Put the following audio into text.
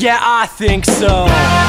Yeah, I think so.